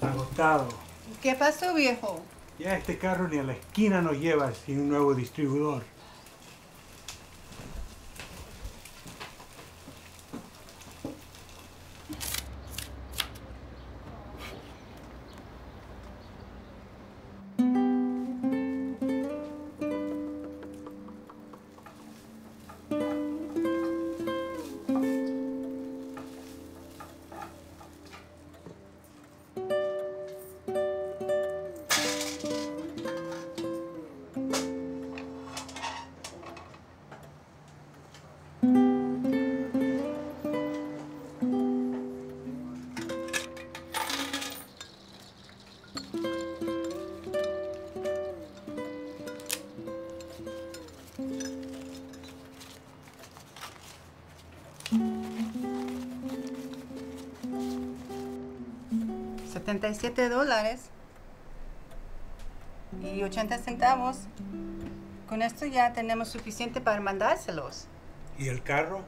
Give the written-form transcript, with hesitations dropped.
Agotado. ¿Qué pasó, viejo? Ya este carro ni a la esquina nos lleva sin un nuevo distribuidor. $77 y 80 centavos. Con esto ya tenemos suficiente para mandárselos. ¿Y el carro?